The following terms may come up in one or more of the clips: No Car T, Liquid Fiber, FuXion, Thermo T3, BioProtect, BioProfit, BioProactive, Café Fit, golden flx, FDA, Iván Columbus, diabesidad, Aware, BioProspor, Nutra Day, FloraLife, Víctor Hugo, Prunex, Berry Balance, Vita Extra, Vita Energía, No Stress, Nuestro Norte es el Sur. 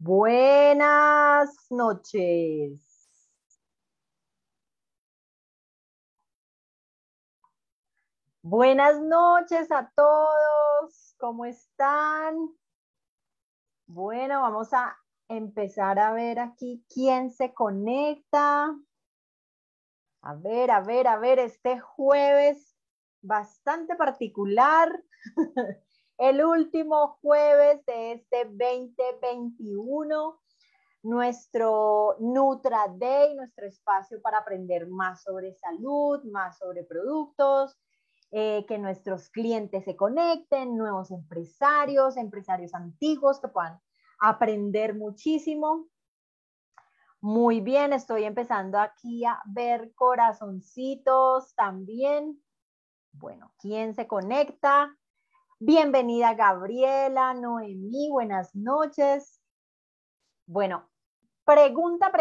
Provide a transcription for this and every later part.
Buenas noches. Buenas noches a todos. ¿Cómo están? Bueno, vamos a empezar a ver aquí quién se conecta. A ver, este jueves bastante particular. El último jueves de este 2021, nuestro Nutra Day, nuestro espacio para aprender más sobre salud, más sobre productos, que nuestros clientes se conecten, nuevos empresarios, empresarios antiguos que puedan aprender muchísimo. Muy bien, estoy empezando aquí a ver corazoncitos también. Bueno, ¿quién se conecta? Bienvenida Gabriela, Noemí, buenas noches. Bueno, pregunta,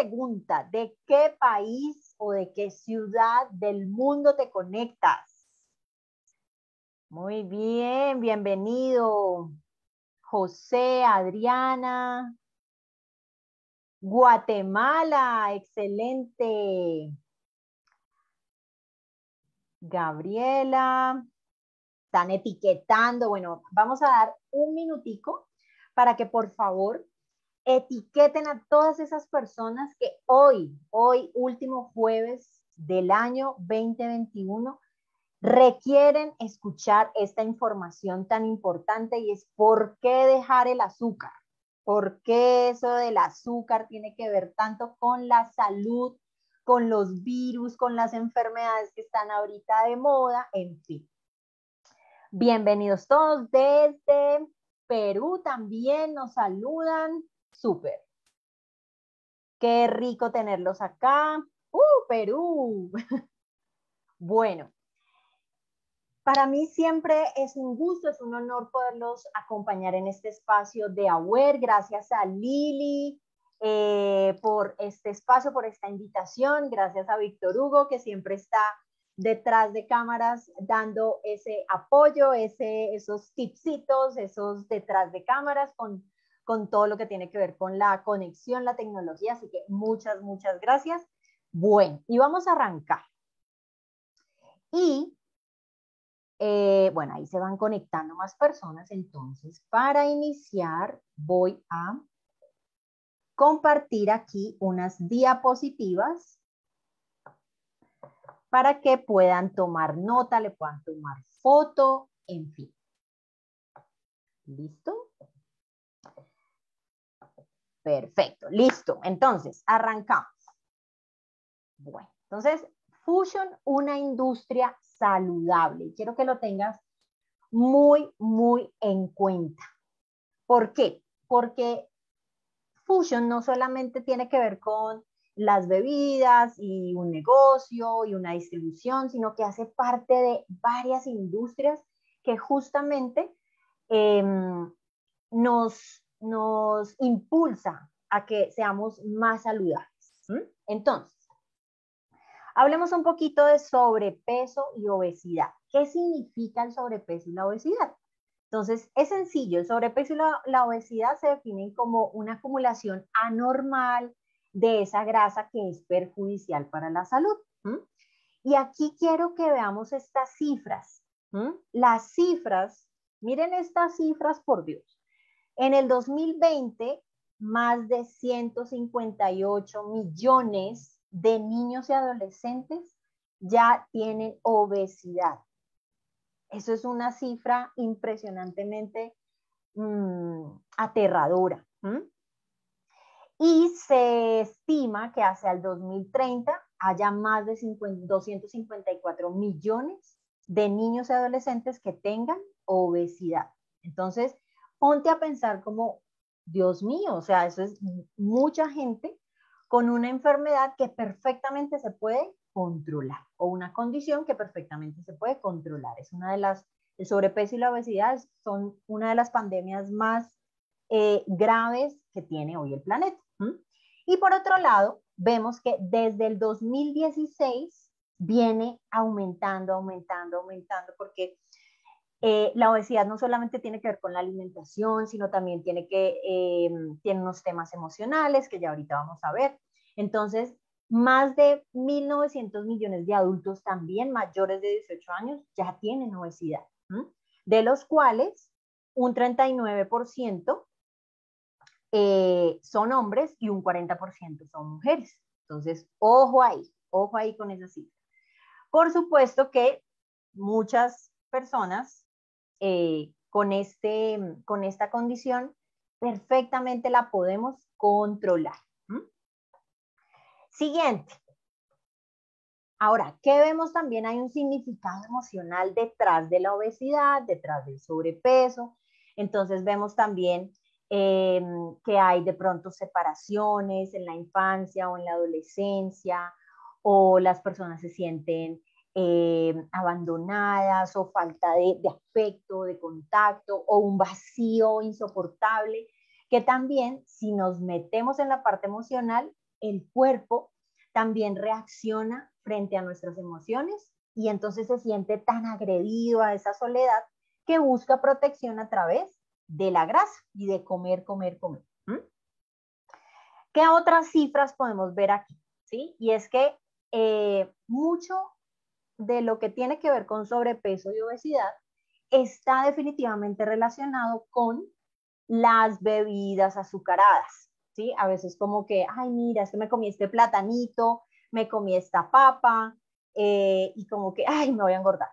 ¿de qué país o de qué ciudad del mundo te conectas? Muy bien, bienvenido. José, Adriana, Guatemala, excelente. Gabriela. Están etiquetando. Bueno, vamos a dar un minutico para que por favor etiqueten a todas esas personas que hoy último jueves del año 2021, requieren escuchar esta información tan importante y es por qué dejar el azúcar, por qué eso del azúcar tiene que ver tanto con la salud, con los virus, con las enfermedades que están ahorita de moda, en fin. Bienvenidos todos desde Perú, también nos saludan, súper. Qué rico tenerlos acá. Perú! Bueno, para mí siempre es un gusto, es un honor poderlos acompañar en este espacio de Aware. Gracias a Lili por este espacio, por esta invitación. Gracias a Víctor Hugo, que siempre está detrás de cámaras dando ese apoyo, esos tipsitos, esos detrás de cámaras con todo lo que tiene que ver con la conexión, la tecnología. Así que muchas gracias. Bueno, y vamos a arrancar. Y, bueno, ahí se van conectando más personas. Entonces, para iniciar, voy a compartir aquí unas diapositivas para que puedan tomar nota, le puedan tomar foto, en fin. ¿Listo? Perfecto, listo. Entonces, arrancamos. Bueno, entonces, FuXion, una industria saludable. Quiero que lo tengas muy en cuenta. ¿Por qué? Porque FuXion no solamente tiene que ver con las bebidas y un negocio y una distribución, sino que hace parte de varias industrias que justamente nos impulsa a que seamos más saludables. Entonces, hablemos un poquito de sobrepeso y obesidad. ¿Qué significa el sobrepeso y la obesidad? Entonces, es sencillo, el sobrepeso y la obesidad se definen como una acumulación anormal de esa grasa que es perjudicial para la salud. Y aquí quiero que veamos estas cifras. Las cifras, miren estas cifras, por Dios. En el 2020, más de 158 millones de niños y adolescentes ya tienen obesidad. Eso es una cifra impresionantemente aterradora. Y se estima que hacia el 2030 haya más de 254 millones de niños y adolescentes que tengan obesidad. Entonces, ponte a pensar como, Dios mío, o sea, eso es mucha gente con una enfermedad que perfectamente se puede controlar o una condición que perfectamente se puede controlar. Es una de las, el sobrepeso y la obesidad son una de las pandemias más graves que tiene hoy el planeta. Y por otro lado, vemos que desde el 2016 viene aumentando, porque La obesidad no solamente tiene que ver con la alimentación, sino también tiene unos temas emocionales que ya ahorita vamos a ver. Entonces, más de 1.900 millones de adultos también mayores de 18 años ya tienen obesidad, ¿m? De los cuales un 39% son hombres y un 40% son mujeres. Entonces, ojo ahí con esa cifra. Por supuesto que muchas personas con esta condición perfectamente la podemos controlar. ¿Mm? Siguiente. Ahora, ¿qué vemos también? Hay un significado emocional detrás de la obesidad, detrás del sobrepeso. Entonces vemos también que hay de pronto separaciones en la infancia o en la adolescencia, o las personas se sienten abandonadas o falta de afecto, de contacto, o un vacío insoportable, que también si nos metemos en la parte emocional, el cuerpo también reacciona frente a nuestras emociones y entonces se siente tan agredido a esa soledad que busca protección a través de la grasa y de comer, comer, comer. ¿Mm? ¿Qué otras cifras podemos ver aquí? ¿Sí? Y es que mucho de lo que tiene que ver con sobrepeso y obesidad está definitivamente relacionado con las bebidas azucaradas, ¿sí? A veces como que, ay, mira, es que me comí este platanito, me comí esta papa, y como que, ay, me voy a engordar.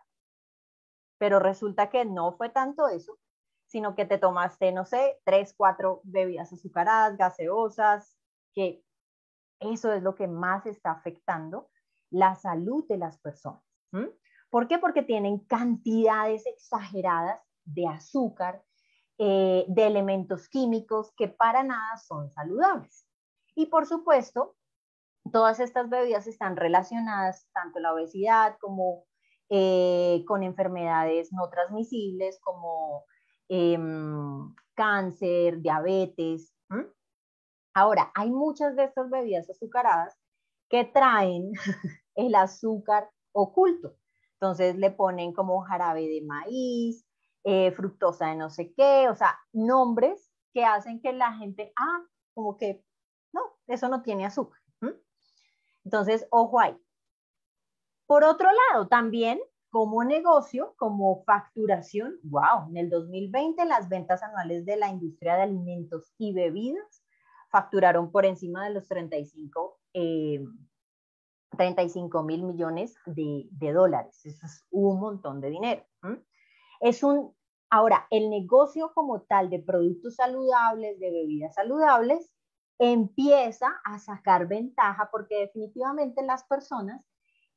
Pero resulta que no fue tanto eso, sino que te tomaste, no sé, 3, 4 bebidas azucaradas, gaseosas, que eso es lo que más está afectando la salud de las personas. ¿Mm? ¿Por qué? Porque tienen cantidades exageradas de azúcar, de elementos químicos que para nada son saludables. Y por supuesto, todas estas bebidas están relacionadas tanto la obesidad como con enfermedades no transmisibles como cáncer, diabetes. ¿Mm? Ahora, hay muchas de estas bebidas azucaradas que traen el azúcar oculto. Entonces le ponen como jarabe de maíz, fructosa de no sé qué, o sea, nombres que hacen que la gente, ah, como que, no, eso no tiene azúcar. ¿Mm? Entonces, ojo ahí. Por otro lado, también como negocio, como facturación, wow, en el 2020 las ventas anuales de la industria de alimentos y bebidas facturaron por encima de los 35 mil millones de dólares. Eso es un montón de dinero. ¿Mm? Ahora, el negocio como tal de productos saludables, de bebidas saludables, empieza a sacar ventaja porque definitivamente las personas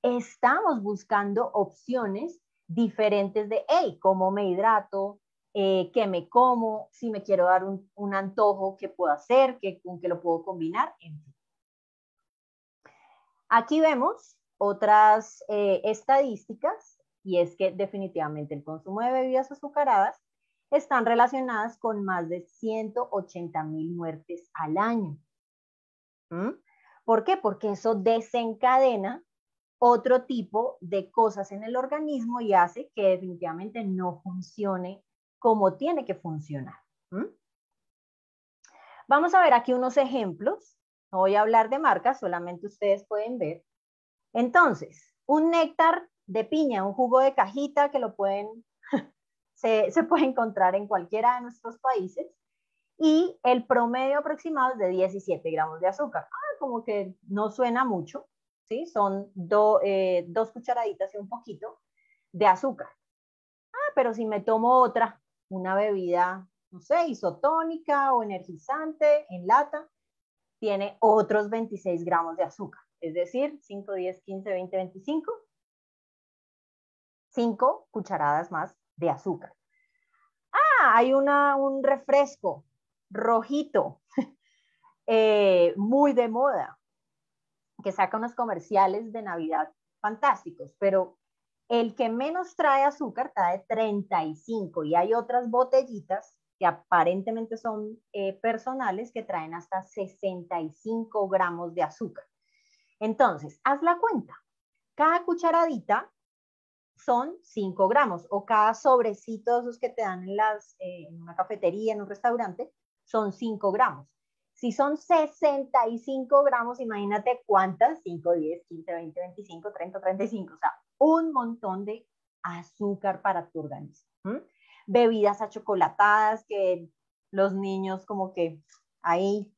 estamos buscando opciones diferentes de, hey, ¿cómo me hidrato? ¿Qué me como? Si me quiero dar un antojo, ¿qué puedo hacer? ¿Con qué lo puedo combinar? En fin. Aquí vemos otras estadísticas, y es que definitivamente el consumo de bebidas azucaradas están relacionadas con más de 180 mil muertes al año. ¿Mm? ¿Por qué? Porque eso desencadena otro tipo de cosas en el organismo y hace que definitivamente no funcione como tiene que funcionar. ¿Mm? Vamos a ver aquí unos ejemplos. No voy a hablar de marcas, solamente ustedes pueden ver. Entonces, un néctar de piña, un jugo de cajita que lo pueden, se puede encontrar en cualquiera de nuestros países, y el promedio aproximado es de 17 gramos de azúcar. Ah, como que no suena mucho, ¿sí? Son 2 cucharaditas y un poquito de azúcar. Ah, pero si me tomo otra, una bebida, no sé, isotónica o energizante en lata, tiene otros 26 gramos de azúcar, es decir, 5, 10, 15, 20, 25, 5 cucharadas más de azúcar. Ah, hay un refresco rojito, muy de moda, que saca unos comerciales de Navidad fantásticos, pero el que menos trae azúcar trae 35, y hay otras botellitas que aparentemente son personales, que traen hasta 65 gramos de azúcar. Entonces, haz la cuenta. Cada cucharadita son 5 gramos, o cada sobrecito, esos que te dan en una cafetería, en un restaurante, son 5 gramos. Si son 65 gramos, imagínate cuántas, 5, 10, 15, 20, 25, 30, 35, o sea, un montón de azúcar para tu organismo. ¿Mm? Bebidas achocolatadas, que los niños como que ahí,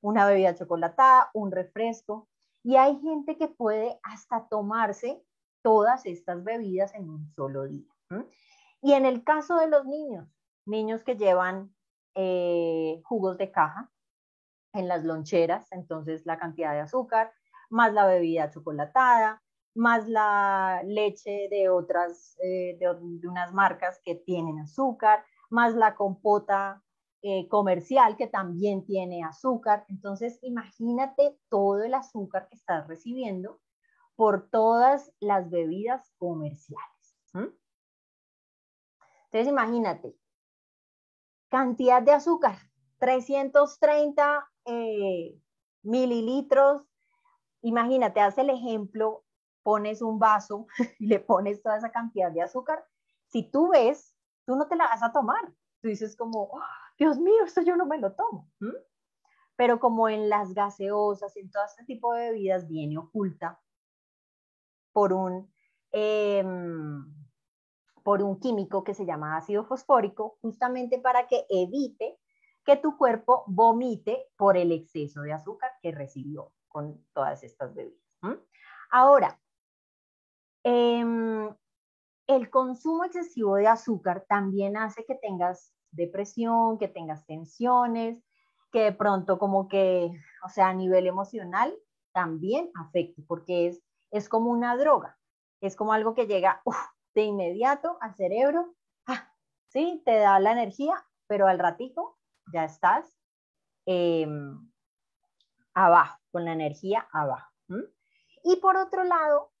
una bebida achocolatada, un refresco, y hay gente que puede hasta tomarse todas estas bebidas en un solo día. ¿Mm? Y en el caso de los niños, niños que llevan jugos de caja en las loncheras, entonces la cantidad de azúcar, más la bebida achocolatada, más la leche de otras, de unas marcas que tienen azúcar, más la compota comercial que también tiene azúcar. Entonces imagínate todo el azúcar que estás recibiendo por todas las bebidas comerciales. ¿Mm? Entonces imagínate, cantidad de azúcar, 330 mililitros. Imagínate, haz el ejemplo, pones un vaso y le pones toda esa cantidad de azúcar. Si tú ves, tú no te la vas a tomar. Tú dices como, oh, Dios mío, esto yo no me lo tomo. ¿Mm? Pero como en las gaseosas, en todo este tipo de bebidas, viene oculta por un químico que se llama ácido fosfórico, justamente para que evite que tu cuerpo vomite por el exceso de azúcar que recibió con todas estas bebidas. ¿Mm? Ahora, el consumo excesivo de azúcar también hace que tengas depresión, que tengas tensiones, que de pronto como que, o sea, a nivel emocional también afecta, porque es como una droga, es como algo que llega de inmediato al cerebro, sí, te da la energía, pero al ratico ya estás abajo, con la energía abajo. ¿Mm? Y por otro lado,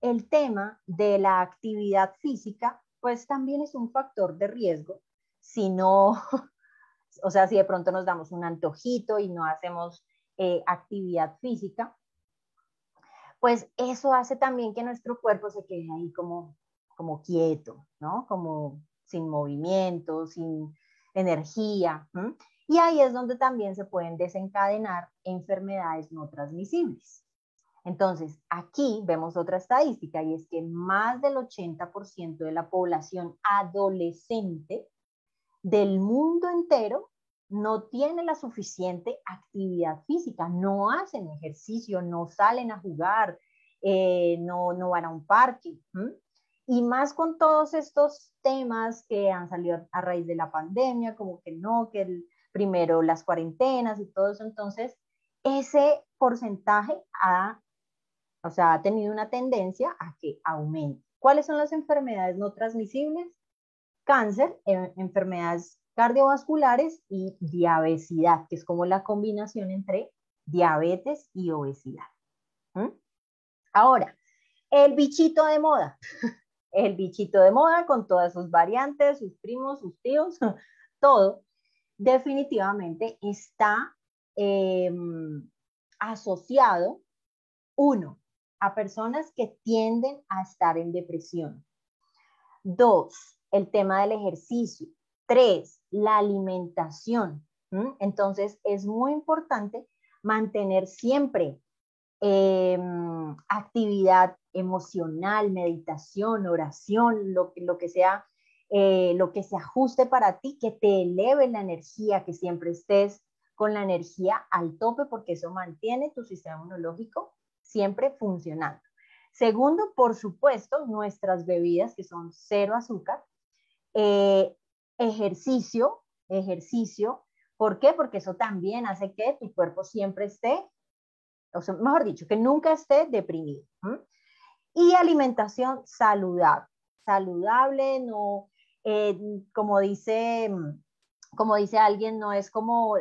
el tema de la actividad física, pues también es un factor de riesgo, si no, o sea, si de pronto nos damos un antojito y no hacemos actividad física, pues eso hace también que nuestro cuerpo se quede ahí como quieto, ¿no? Como sin movimiento, sin energía. ¿Mm? Y ahí es donde también se pueden desencadenar enfermedades no transmisibles. Entonces, aquí vemos otra estadística, y es que más del 80% de la población adolescente del mundo entero no tiene la suficiente actividad física, no hacen ejercicio, no salen a jugar, no van a un parque. ¿Mm? Y más con todos estos temas que han salido a raíz de la pandemia, como que no, que primero las cuarentenas y todo eso. Entonces, ese porcentaje ha tenido una tendencia a que aumente. ¿Cuáles son las enfermedades no transmisibles? Cáncer, enfermedades cardiovasculares y diabesidad, que es como la combinación entre diabetes y obesidad. ¿Mm? Ahora, el bichito de moda. El bichito de moda con todas sus variantes, sus primos, sus tíos, todo, definitivamente está asociado, uno, a personas que tienden a estar en depresión. 2, el tema del ejercicio. 3, la alimentación. ¿Mm? Entonces, es muy importante mantener siempre actividad emocional, meditación, oración, lo que se ajuste para ti, que te eleve la energía, que siempre estés con la energía al tope, porque eso mantiene tu sistema inmunológico siempre funcionando. Segundo, por supuesto, nuestras bebidas, que son cero azúcar. Ejercicio, ¿por qué? Porque eso también hace que tu cuerpo siempre esté, o sea, mejor dicho, que nunca esté deprimido. ¿Mm? Y alimentación saludable, no, como dice alguien, no es como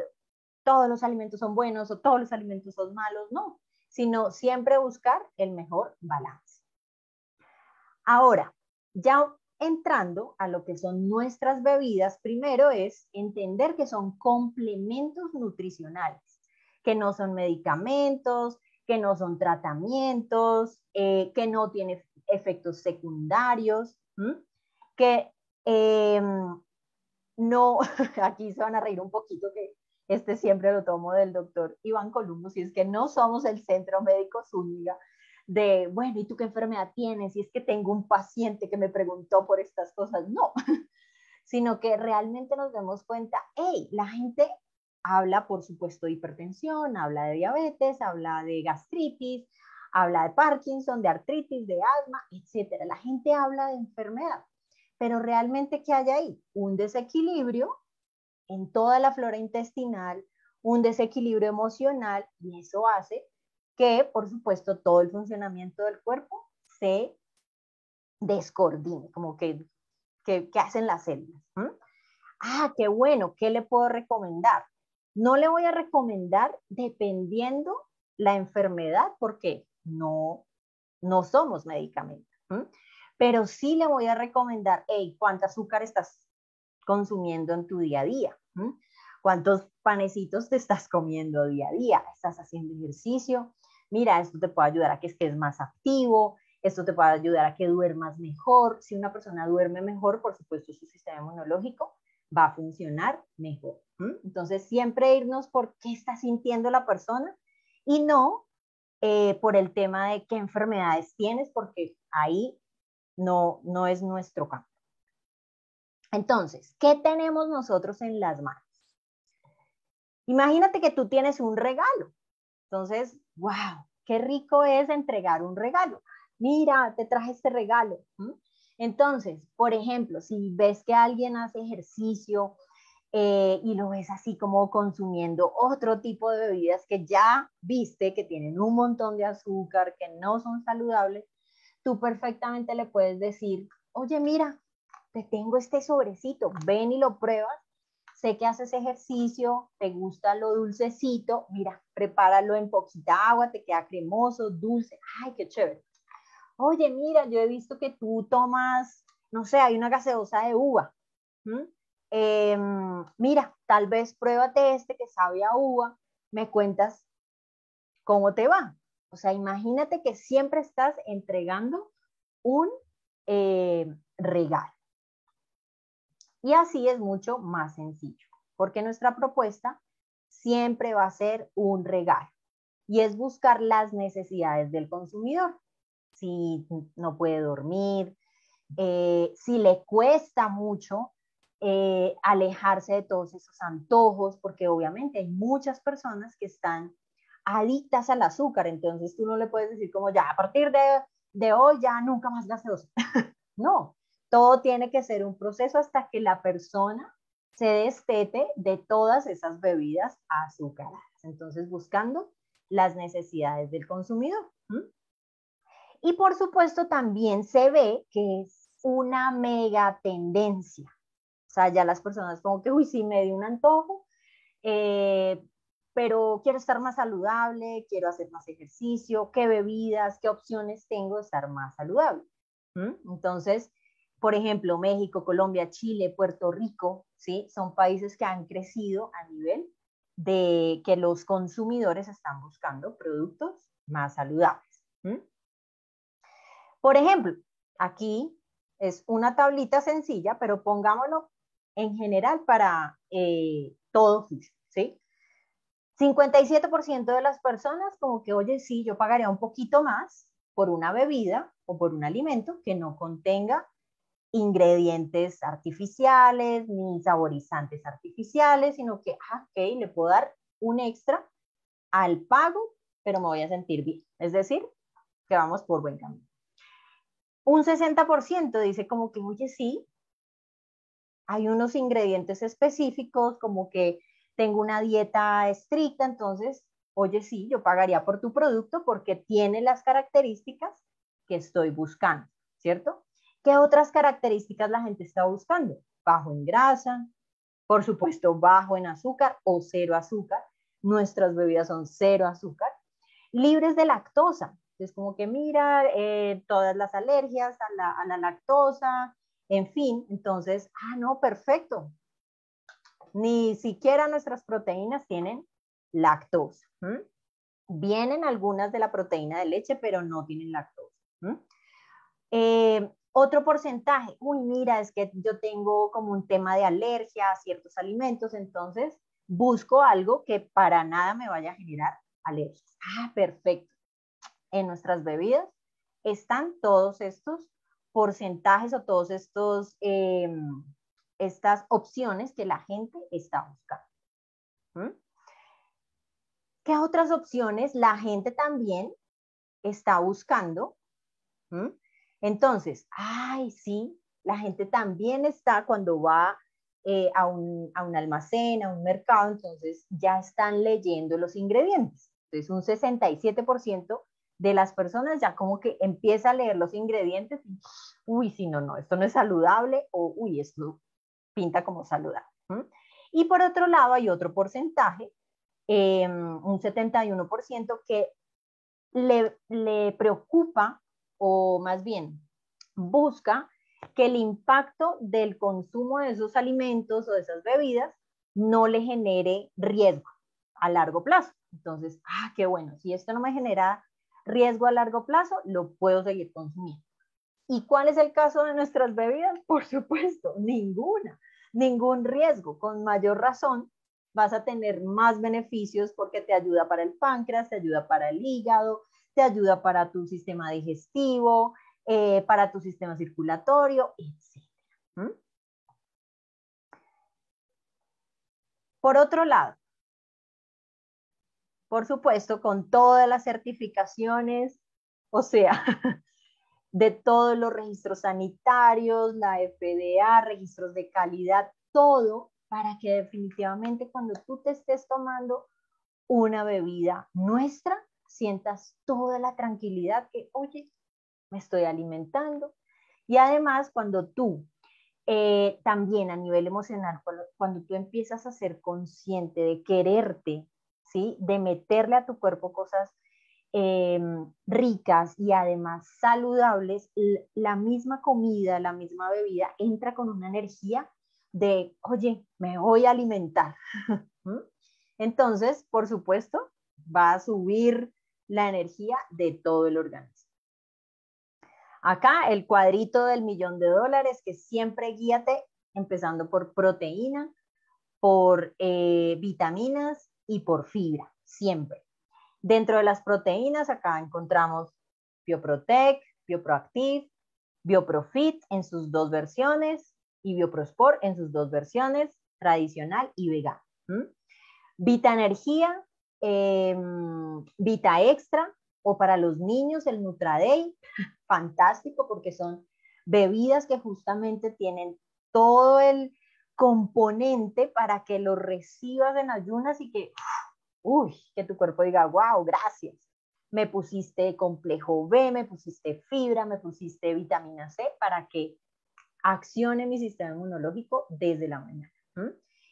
todos los alimentos son buenos o todos los alimentos son malos, no, sino siempre buscar el mejor balance. Ahora, ya entrando a lo que son nuestras bebidas, primero es entender que son complementos nutricionales, que no son medicamentos, que no son tratamientos, que no tiene efectos secundarios, que no, aquí se van a reír un poquito, que este siempre lo tomo del doctor Iván Columbus, y es que no somos el Centro Médico Zúñiga de, bueno, ¿y tú qué enfermedad tienes? Y es que tengo un paciente que me preguntó por estas cosas. No, sino que realmente nos demos cuenta, hey, la gente habla, por supuesto, de hipertensión, habla de diabetes, habla de gastritis, habla de Parkinson, de artritis, de asma, etcétera. La gente habla de enfermedad, pero realmente, ¿qué hay ahí? Un desequilibrio en toda la flora intestinal, un desequilibrio emocional, y eso hace que, por supuesto, todo el funcionamiento del cuerpo se descoordine, como que hacen las células. Ah, qué bueno, ¿qué le puedo recomendar? No le voy a recomendar dependiendo la enfermedad, porque no somos medicamentos, pero sí le voy a recomendar, hey, ¿cuánto azúcar estás consumiendo en tu día a día? ¿Cuántos panecitos te estás comiendo día a día? ¿Estás haciendo ejercicio? Mira, esto te puede ayudar a que estés más activo, esto te puede ayudar a que duermas mejor. Si una persona duerme mejor, por supuesto, su sistema inmunológico va a funcionar mejor. Entonces, siempre irnos por qué está sintiendo la persona y no por el tema de qué enfermedades tienes, porque ahí no es nuestro campo. Entonces, ¿qué tenemos nosotros en las manos? Imagínate que tú tienes un regalo. Entonces, wow, qué rico es entregar un regalo. Mira, te traje este regalo. Entonces, por ejemplo, si ves que alguien hace ejercicio y lo ves así como consumiendo otro tipo de bebidas que ya viste que tienen un montón de azúcar, que no son saludables, tú perfectamente le puedes decir, oye, mira, te tengo este sobrecito, ven y lo pruebas, sé que haces ejercicio, te gusta lo dulcecito, mira, prepáralo en poquita agua, te queda cremoso, dulce, ay, qué chévere. Oye, mira, yo he visto que tú tomas, no sé, hay una gaseosa de uva. Mira, tal vez pruébate este que sabe a uva, me cuentas cómo te va. O sea, imagínate que siempre estás entregando un regalo. Y así es mucho más sencillo, porque nuestra propuesta siempre va a ser un regalo y es buscar las necesidades del consumidor. Si no puede dormir, si le cuesta mucho alejarse de todos esos antojos, porque obviamente hay muchas personas que están adictas al azúcar, entonces tú no le puedes decir como ya a partir de hoy ya nunca más gaseosa. No, todo tiene que ser un proceso hasta que la persona se destete de todas esas bebidas azucaradas, entonces buscando las necesidades del consumidor. Y por supuesto también se ve que es una mega tendencia. O sea, ya las personas como que, uy, sí me dio un antojo, pero quiero estar más saludable, quiero hacer más ejercicio, qué bebidas, qué opciones tengo de estar más saludable. Entonces, por ejemplo, México, Colombia, Chile, Puerto Rico, ¿sí? Son países que han crecido a nivel de que los consumidores están buscando productos más saludables. Por ejemplo, aquí es una tablita sencilla, pero pongámoslo en general para todo FuXion, ¿sí? 57% de las personas como que, oye, sí, yo pagaría un poquito más por una bebida o por un alimento que no contenga ingredientes artificiales ni saborizantes artificiales, sino que, ok, le puedo dar un extra al pago, pero me voy a sentir bien. Es decir, que vamos por buen camino. Un 60% dice como que, oye, sí, hay unos ingredientes específicos, como que tengo una dieta estricta, entonces, oye, sí, yo pagaría por tu producto porque tiene las características que estoy buscando, ¿cierto? ¿Qué otras características la gente está buscando? Bajo en grasa, por supuesto, bajo en azúcar o cero azúcar. Nuestras bebidas son cero azúcar. Libres de lactosa. Entonces, como que mira, todas las alergias a la lactosa, en fin. Entonces, ah, no, perfecto. Ni siquiera nuestras proteínas tienen lactosa. Vienen algunas de la proteína de leche, pero no tienen lactosa. Otro porcentaje, uy, mira, es que yo tengo como un tema de alergia a ciertos alimentos, entonces busco algo que para nada me vaya a generar alergias. Ah, perfecto. En nuestras bebidas están todos estos porcentajes o todos estos estas opciones que la gente está buscando. ¿Qué otras opciones la gente también está buscando? Entonces, ay, sí, la gente también está cuando va a un almacén, a un mercado, entonces ya están leyendo los ingredientes. Entonces, un 67% de las personas ya como que empieza a leer los ingredientes y, uy, sí, no, esto no es saludable, o uy, esto pinta como saludable. Y por otro lado hay otro porcentaje, un 71% que le preocupa, o más bien busca que el impacto del consumo de esos alimentos o de esas bebidas no le genere riesgo a largo plazo. Entonces, ah, qué bueno, si esto no me genera riesgo a largo plazo, lo puedo seguir consumiendo. ¿Y cuál es el caso de nuestras bebidas? Por supuesto, ninguna, ningún riesgo. Con mayor razón vas a tener más beneficios porque te ayuda para el páncreas, te ayuda para el hígado, te ayuda para tu sistema digestivo, para tu sistema circulatorio, etc. Por otro lado, por supuesto, con todas las certificaciones, o sea, de todos los registros sanitarios, la FDA, registros de calidad, todo para que definitivamente cuando tú te estés tomando una bebida nuestra, sientas toda la tranquilidad que, oye, me estoy alimentando. Y además, cuando tú, también a nivel emocional, cuando tú empiezas a ser consciente de quererte, ¿sí? De meterle a tu cuerpo cosas ricas y además saludables, la misma comida, la misma bebida, entra con una energía de, oye, me voy a alimentar. Entonces, por supuesto, va a subir la energía de todo el organismo. Acá el cuadrito del $1.000.000, que siempre guíate, empezando por proteína, por vitaminas y por fibra, siempre. Dentro de las proteínas, acá encontramos BioProtect, BioProactive, BioProfit en sus dos versiones y BioProspor en sus dos versiones, tradicional y vegano. Vita Energía, Vita Extra, o para los niños el Nutra Day, fantástico porque son bebidas que justamente tienen todo el componente para que lo recibas en ayunas y que, uy, que tu cuerpo diga, wow, gracias, me pusiste complejo B, me pusiste fibra, me pusiste vitamina C, para que accione mi sistema inmunológico desde la mañana.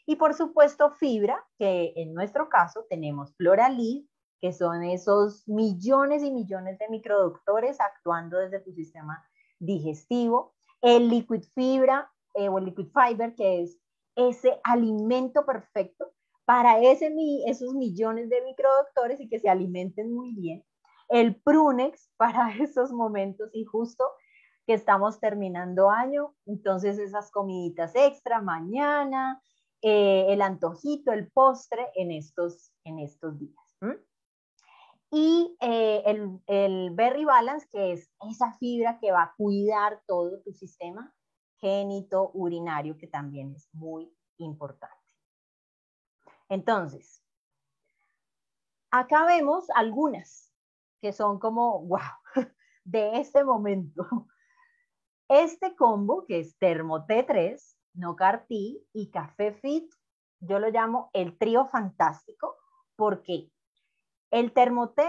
Y por supuesto fibra, que en nuestro caso tenemos FloraLife, que son esos millones y millones de microductores actuando desde tu sistema digestivo. El Liquid Fibra o el Liquid Fiber, que es ese alimento perfecto para esos millones de microductores y que se alimenten muy bien. El Prunex para esos momentos y justo que estamos terminando año, entonces esas comiditas extra mañana, el antojito, el postre en estos días. Y el Berry Balance, que es esa fibra que va a cuidar todo tu sistema génito urinario, que también es muy importante. Entonces, acá vemos algunas que son como, wow, de este momento. Este combo, que es Thermo T3, No Car T y Café Fit, yo lo llamo el trío fantástico, porque el Thermo T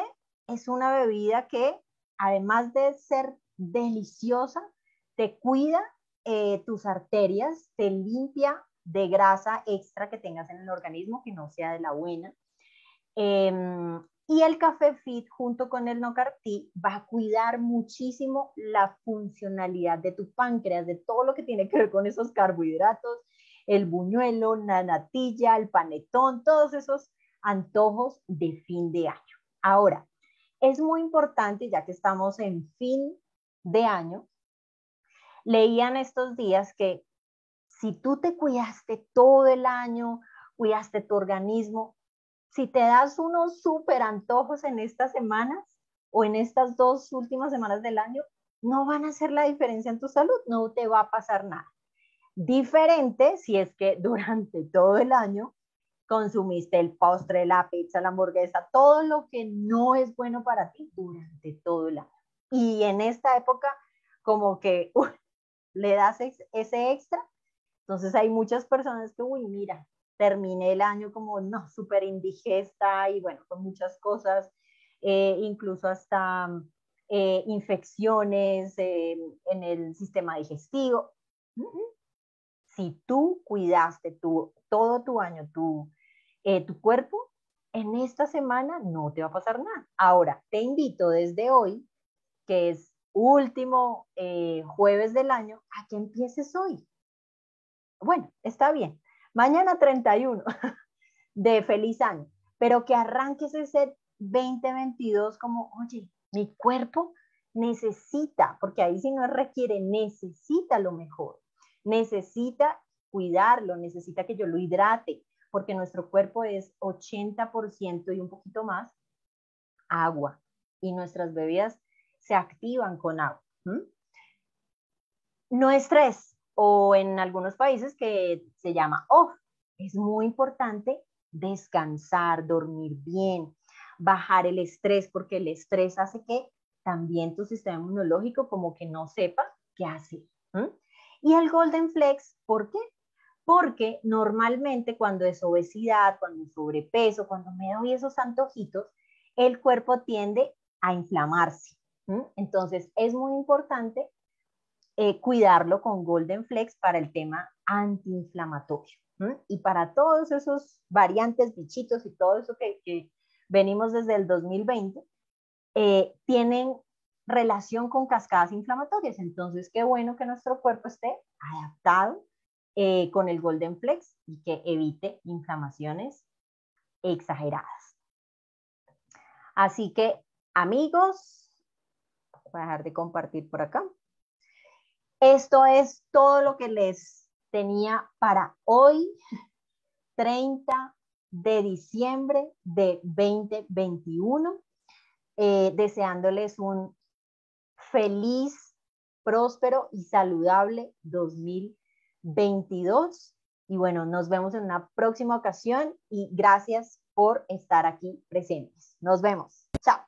es una bebida que, además de ser deliciosa, te cuida tus arterias, te limpia de grasa extra que tengas en el organismo, que no sea de la buena. Y el Café Fit, junto con el No Car T, va a cuidar muchísimo la funcionalidad de tu páncreas, de todo lo que tiene que ver con esos carbohidratos, el buñuelo, la natilla, el panetón, todos esos antojos de fin de año. Ahora, es muy importante, ya que estamos en fin de año, Leían estos días que si tú te cuidaste todo el año, cuidaste tu organismo, si te das unos súper antojos en estas semanas o en estas dos últimas semanas del año, no van a hacer la diferencia en tu salud, no te va a pasar nada. Diferente si es que durante todo el año consumiste el postre, la pizza, la hamburguesa, todo lo que no es bueno para ti durante todo el año. Y en esta época como que le das ese extra. Entonces hay muchas personas que, uy, mira, terminé el año como, no, súper indigesta y bueno, con muchas cosas, incluso hasta infecciones en el sistema digestivo. Si tú cuidaste todo tu año tu cuerpo, en esta semana no te va a pasar nada. Ahora, te invito desde hoy, que es último jueves del año, a que empieces hoy. Bueno, está bien. Mañana 31 de feliz año, pero que arranques ese 2022 como, oye, mi cuerpo necesita, porque ahí sí no requiere, necesita lo mejor, necesita cuidarlo, necesita que yo lo hidrate, porque nuestro cuerpo es 80% y un poquito más agua, y nuestras bebidas se activan con agua. No estrés, o en algunos países que se llama off. Es muy importante descansar, dormir bien, bajar el estrés, porque el estrés hace que también tu sistema inmunológico como que no sepa qué hace. Y el Golden Flex, ¿por qué? Porque normalmente cuando es obesidad, cuando es sobrepeso, cuando me doy esos antojitos, el cuerpo tiende a inflamarse. Entonces es muy importante cuidarlo con Golden Flex para el tema antiinflamatorio. Y para todos esos variantes, bichitos y todo eso que venimos desde el 2020, tienen relación con cascadas inflamatorias. Entonces, qué bueno que nuestro cuerpo esté adaptado con el Golden Flex y que evite inflamaciones exageradas. Así que, amigos, voy a dejar de compartir por acá. Esto es todo lo que les tenía para hoy, 30 de diciembre de 2021, deseándoles un feliz, próspero y saludable 2022. Y bueno, nos vemos en una próxima ocasión y gracias por estar aquí presentes. Nos vemos. Chao.